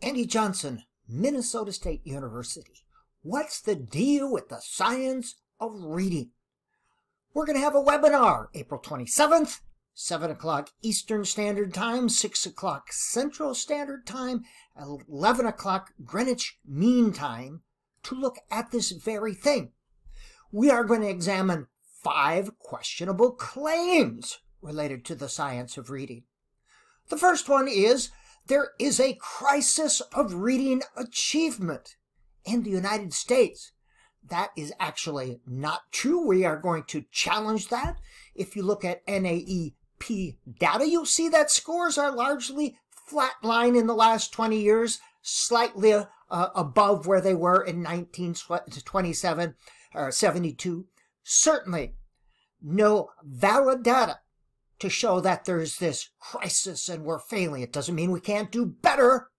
Andy Johnson, Minnesota State University. What's the deal with the science of reading? We're going to have a webinar April 27th, 7 o'clock Eastern Standard Time, 6 o'clock Central Standard Time, 11 o'clock Greenwich Mean Time, to look at this very thing. We are going to examine 5 questionable claims related to the science of reading. The first one is, there is a crisis of reading achievement in the United States. That is actually not true. We are going to challenge that. If you look at NAEP data, you'll see that scores are largely flatline in the last 20 years, slightly above where they were in 1927 or 72. Certainly no valid data to show that there's this crisis and we're failing. It doesn't mean we can't do better,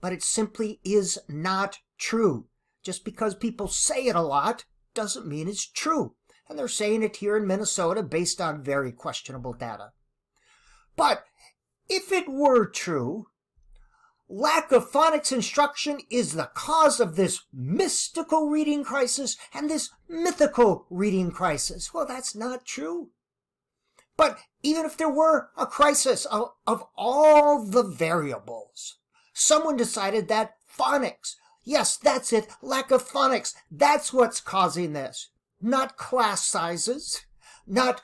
but it simply is not true. Just because people say it a lot doesn't mean it's true. And they're saying it here in Minnesota based on very questionable data. But if it were true, lack of phonics instruction is the cause of this mystical reading crisis and this mythical reading crisis. Well, that's not true. But even if there were a crisis of all the variables, someone decided that phonics, yes, that's it, lack of phonics, that's what's causing this. Not class sizes, not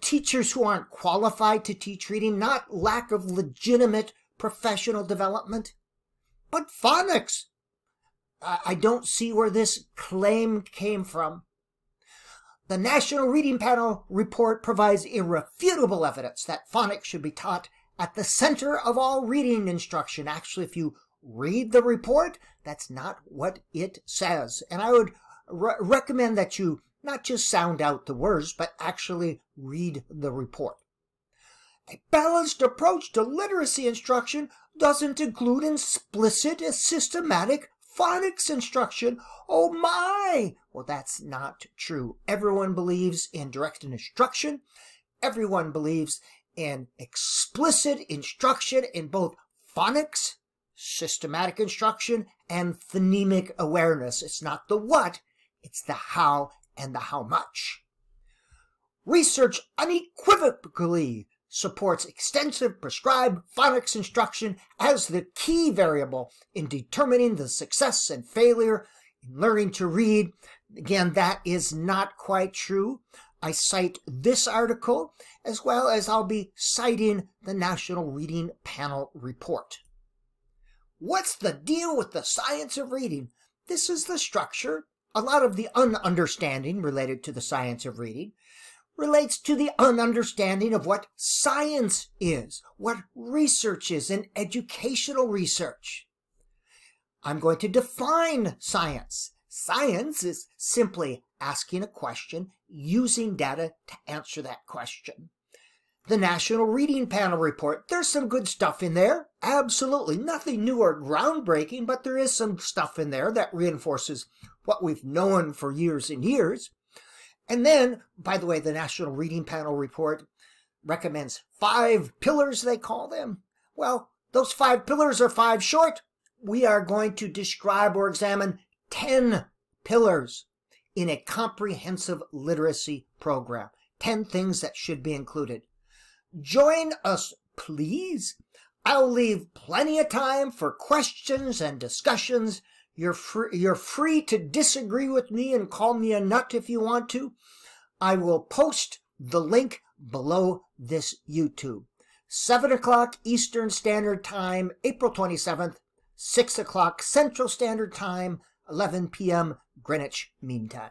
teachers who aren't qualified to teach reading, not lack of legitimate professional development, but phonics. I don't see where this claim came from. The National Reading Panel report provides irrefutable evidence that phonics should be taught at the center of all reading instruction. Actually, if you read the report, that's not what it says. And I would recommend that you not just sound out the words, but actually read the report. A balanced approach to literacy instruction doesn't include explicit, systematic phonics instruction. Oh my! Well, that's not true. Everyone believes in directed instruction. Everyone believes in explicit instruction in both phonics, systematic instruction, and phonemic awareness. It's not the what, it's the how and the how much. Research unequivocally supports extensive prescribed phonics instruction as the key variable in determining the success and failure in learning to read. Again, that is not quite true. I cite this article, as well as I'll be citing the National Reading Panel report. What's the deal with the science of reading? This is the structure. A lot of the ununderstanding related to the science of reading relates to the ununderstanding of what science is, what research is, and educational research. I'm going to define science. Science is simply asking a question, using data to answer that question. The National Reading Panel report, there's some good stuff in there. Absolutely nothing new or groundbreaking, but there is some stuff in there that reinforces what we've known for years and years. And then, by the way, the National Reading Panel report recommends 5 pillars, they call them. Well, those 5 pillars are 5 short. We are going to describe or examine 10 pillars in a comprehensive literacy program. 10 things that should be included. Join us, please. I'll leave plenty of time for questions and discussions. You're free to disagree with me and call me a nut if you want to. I will post the link below this YouTube. 7 o'clock Eastern Standard Time, April 27th, 6 o'clock Central Standard Time, 11 p.m. Greenwich Mean Time.